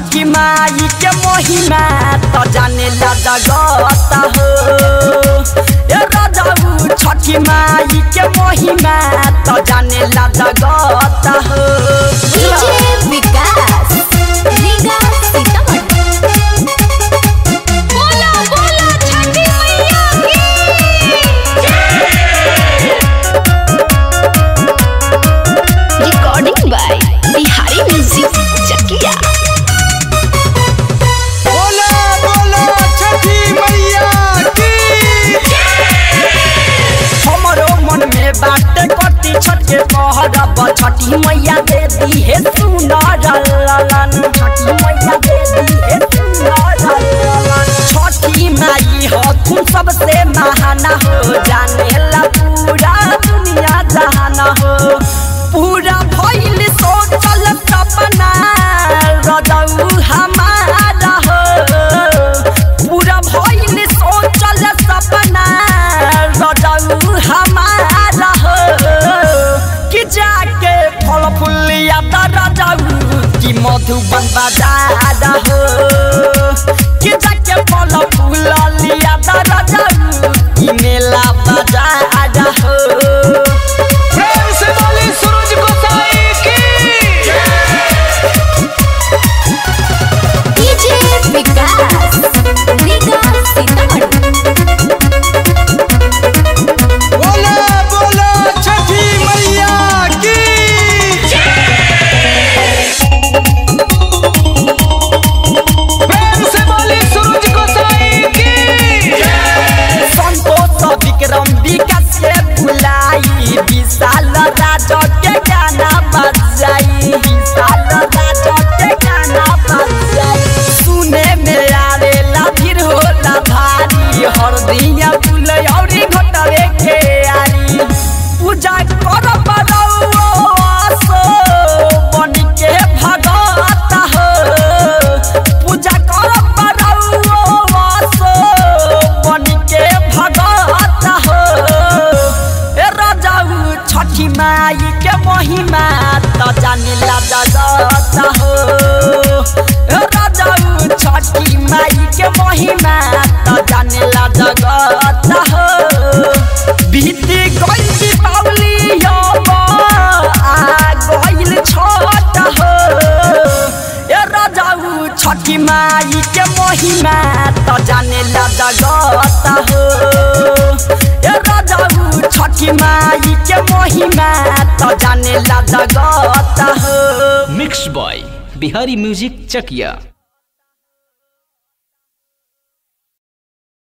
छठी माई के महिमा तो जाने दादा गता हो ए राजा छठी माई के महिमा तो जाने दादा गता हो। छठी मैया दे दी है सुनर लालन, छठी मैया दे दी है सुनर लालन। छठी माई हो तुम सबसे महाना हो, जानेला पूरा दुनिया जहाना हो। पूरा भइल सोचल सपना रजाऊ हमारा हो, पूरा भइल सोचल सपना रजाऊ हमारा हो। कि जाके फल फुलिया राजाऊ की मधुबन बजादा हो, कि जाके फल फूल लिया राजाऊ की मेला बजादा हो। प्रेम से बोली सूरज गोसाई की कीजिए विकास विकास सीतामढ़ी। छठी माई के महिमा तो जाने लाजा गता हो ए राजाऊ, छठी माई के महिमा तो जाने लाजा गता हो। Mix boy Bihari music Chakiya.